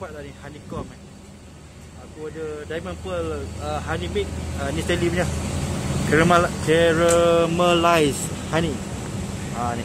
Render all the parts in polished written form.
dapat tadi honeycomb ni. Aku ada diamond pearl honey mix, ni Stanley punya. Caramelized honey. Ha ni.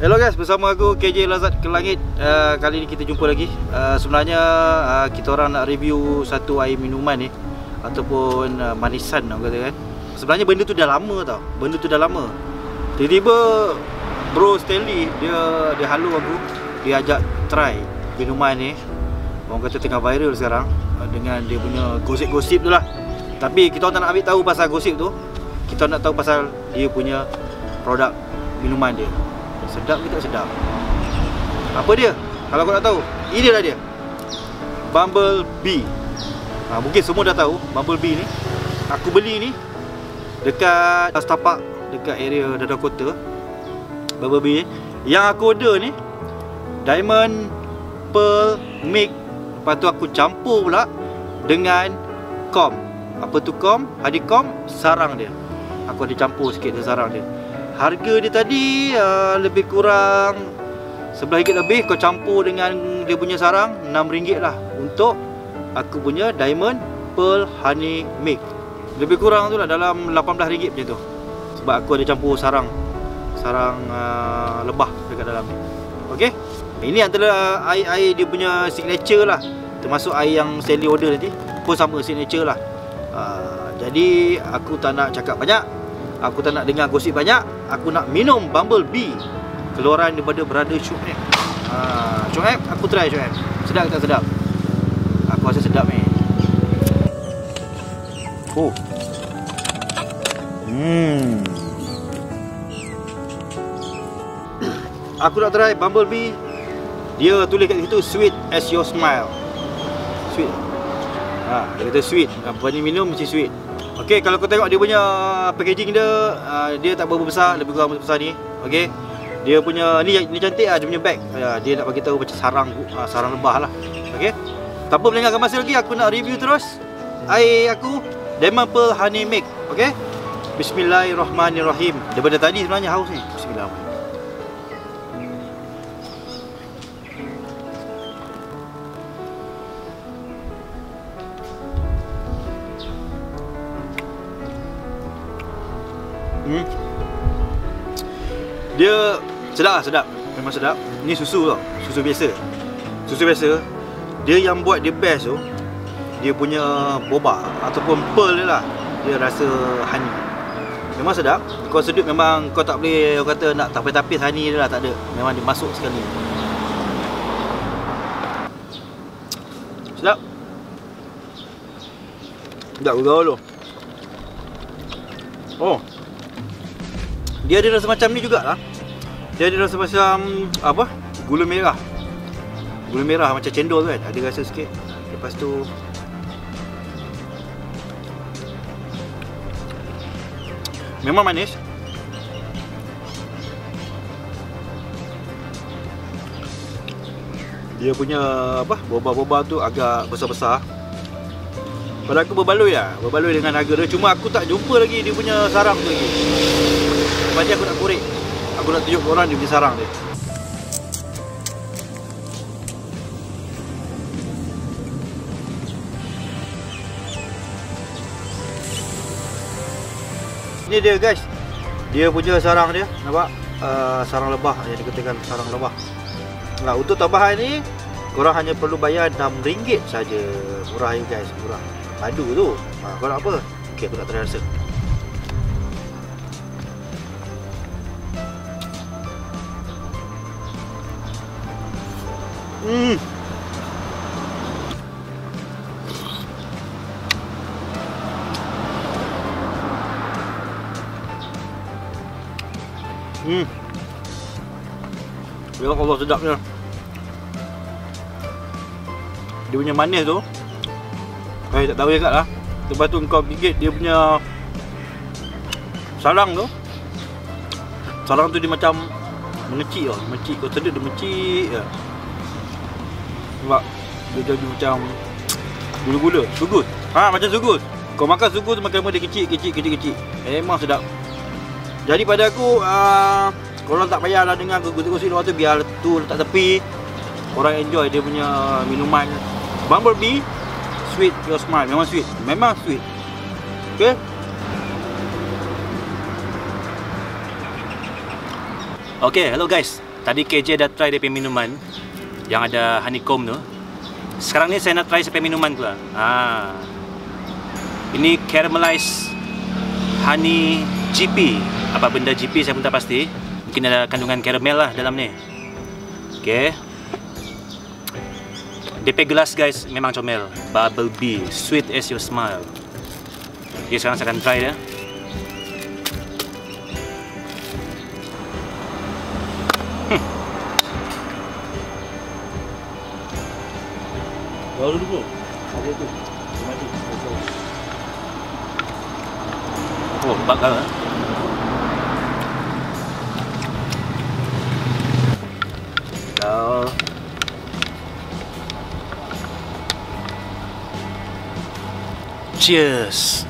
Hello guys, bersama aku KJ Lazat Ke Langit. Kali ni kita jumpa lagi. Sebenarnya kita orang nak review satu air minuman ni ataupun manisan nak kata kan. Sebenarnya benda tu dah lama tau. Tiba-tiba bro Stanley dia halu aku, dia ajak try minuman ni. Orang kata tengah viral sekarang dengan dia punya gosip-gosip tu lah. Tapi kita orang tak nak ambil tahu pasal gosip tu. Kita nak tahu pasal dia punya produk minuman dia. Sedap ke tak sedap? Apa dia? Kalau kau nak tahu, inilah dia, Bumblebee. Mungkin semua dah tahu Bumblebee ni. Aku beli ni dekat setapak dekat area Dadah Kota. Bumblebee yang aku order ni diamond pearl mix. Lepas tu aku campur pula dengan comb. Apa tu comb? Honeycomb, sarang dia. Aku ada campur sikit dengan sarang dia. Harga dia tadi lebih kurang RM11 lebih. Kau campur dengan dia punya sarang RM6 lah untuk aku punya diamond pearl honey mix. Lebih kurang tu lah, dalam RM18 macam tu. Sebab aku ada campur sarang lebah dekat dalam ni. Okey. Ini antara air-air dia punya signature lah. Termasuk air yang Stanley order nanti pun sama signature lah. Jadi aku tak nak cakap banyak. Aku tak nak dengar gosip banyak. Aku nak minum Bumblebee keluaran daripada brother Syuib. Syuib, aku try Syuib. Sedap ke tak sedap? Aku rasa sedap ni. Oh. Aku nak try Bumblebee. Dia tulis kat situ sweet as your smile. Sweet. Dia kata sweet. Bukan ni minum mesti sweet. Okey, kalau kau tengok dia punya packaging dia, dia tak berapa besar, lebih kurang besar ni. Okey. Dia punya ni cantik ah, dia punya bag. Dia nak bagi tahu macam sarang lebah lah. Okey. Tanpa melengahkan masa lagi, aku nak review terus air aku Diamond Pearl Honey Mix. Okey. Bismillahirrahmanirrahim. Daripada tadi sebenarnya haus ni. Bismillahirrahmanirrahim. Dia sedap. Memang sedap. Ni susu tau. Susu biasa. Dia yang buat dia best tu, dia punya boba ataupun pearl dia lah. Dia rasa honey. Memang sedap. Kau sedut memang kau tak boleh kata nak tapis-tapis honey dia lah, tak ada. Memang dia masuk sekali. Sedap. Sedap gaul tu. Oh. Dia ada rasa macam ni jugalah. Dia ada rasa macam apa? Gula merah. Gula merah macam cendol tu kan. Ada rasa sikit. Lepas tu memang manis. Dia punya apa? Boba-boba tu agak besar-besar. Pada aku berbaloi lah. Berbaloi dengan harga dia. Cuma aku tak jumpa lagi dia punya sarang tu lagi. Sebab aku nak korek. Aku nak tunjuk korang dia punya sarang dia. Ni dia guys. Dia punya sarang dia. Nampak? Sarang lebah. Yang dikatakan sarang lebah. Nah, untuk tambahan ni, korang hanya perlu bayar RM6 saja. Murah ya guys. Murah. Padu tu. Kau nak apa? Okay, aku nak try rasa. Ya Allah, sedapnya. Dia punya manis tu tak tahu juga lah. Lepas tu kau gigit dia punya sarang tu. Sarang tu dia macam mengecik tau. Mengecik, kau sedut dia mengecik je. Nampak? Dia jadi macam gula-gula, sugus. Macam sugus. Kau makan sugus makin lama dia kecil. Memang sedap. Jadi pada aku, korang tak payahlah dengar gosip-gosip luar tu, biar tu letak tepi. Korang enjoy dia punya minuman Bumblebee Sweet Your Smile. Memang sweet. Memang sweet. Okay. Okay, hello guys. Tadi KJ dah try dia punya minuman yang ada honeycomb tu. Sekarang ni saya nak try saya punya minuman tu lah. Ini caramelized honey GP. Apa benda GP saya pun tak pasti. Mungkin ada kandungan karamel lah dalam ni. Okay. DP gelas guys, memang comel. Bumblebee Sweet As Your Smile. Okay, sekarang saya akan try dia. Baru dulu. Ada tu. Oh, bakal lah. Dah. Cheers.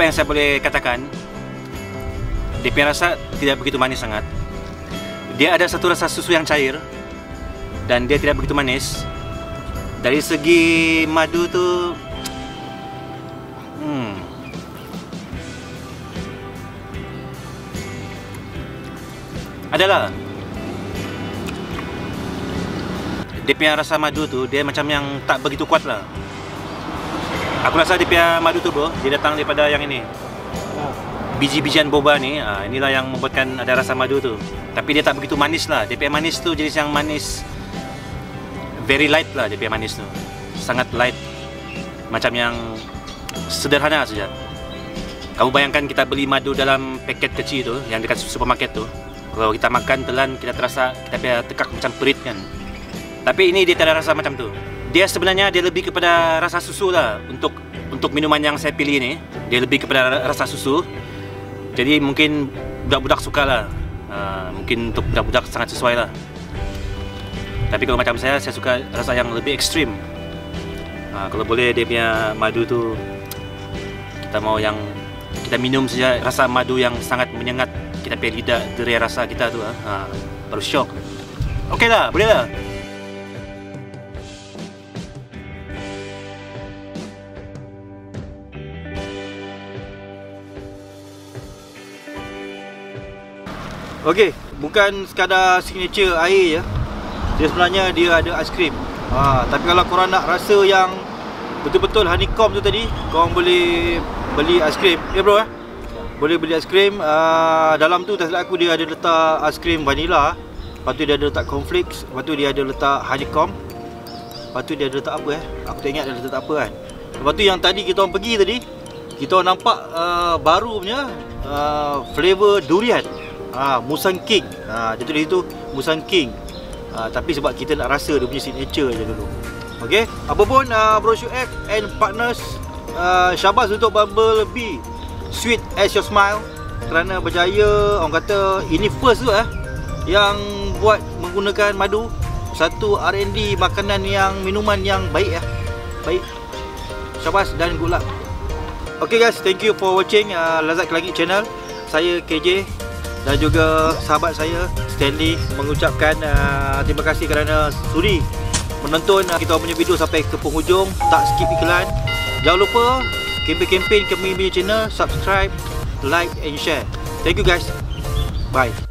Apa yang saya boleh katakan, dia punya rasa tidak begitu manis sangat. Dia ada satu rasa susu yang cair dan dia tidak begitu manis. Dari segi madu tu, adalah dia punya rasa madu tu dia macam yang tak begitu kuat lah. Aku rasa dia punya madu tu bro, dia datang daripada yang ini biji-bijian boba ni. Inilah yang membuatkan ada rasa madu tu. Tapi dia tak begitu manis lah. Dia punya manis tu jenis yang manis very light lah. Dia punya manis tu sangat light, macam yang sederhana saja. Kamu bayangkan kita beli madu dalam paket kecil tu yang dekat supermarket tu. Kalau kita makan telan, kita terasa kita punya tekak macam perit kan. Tapi ini dia tak ada rasa macam tu. Dia sebenarnya dia lebih kepada rasa susu lah. Untuk minuman yang saya pilih ni, dia lebih kepada rasa susu. Jadi mungkin budak-budak suka lah. Mungkin untuk budak-budak sangat sesuai lah. Tapi kalau macam saya suka rasa yang lebih ekstrim. Kalau boleh dia punya madu tu, kita mau yang kita minum saja rasa madu yang sangat menyengat kita punya lidah, derai rasa kita tu lah. Baru syok. Okey lah, boleh lah. Okey, bukan sekadar signature air je. Dia sebenarnya dia ada aiskrim. Tapi kalau korang nak rasa yang betul-betul honeycomb tu tadi, korang boleh beli aiskrim. Ya bro, boleh beli aiskrim. Dalam tu tak silap aku dia ada letak aiskrim vanilla. Lepas tu dia ada letak cornflakes. Lepas tu dia ada letak honeycomb. Lepas tu dia ada letak apa aku tak ingat dia ada letak apa kan. Lepas tu yang tadi kita orang pergi tadi, kita orang nampak baru punya flavor durian. Musang King. Jatuh dari situ Musang King. Tapi sebab kita nak rasa dia punya signature je dulu. Okey, apa pun Bro Syuib and Partners, syabas untuk Bumblebee Sweet As Your Smile kerana berjaya. Orang kata ini first tu yang buat menggunakan madu. Satu R&D makanan yang minuman yang baik. Baik. Syabas dan good luck. Okay guys, thank you for watching Lazat Ke Langit channel. Saya KJ dan juga sahabat saya Stanley mengucapkan terima kasih kerana sudi menonton kita punya video sampai ke penghujung, tak skip iklan. Jangan lupa kempen-kempen kami punya channel, subscribe, like and share. Thank you guys. Bye.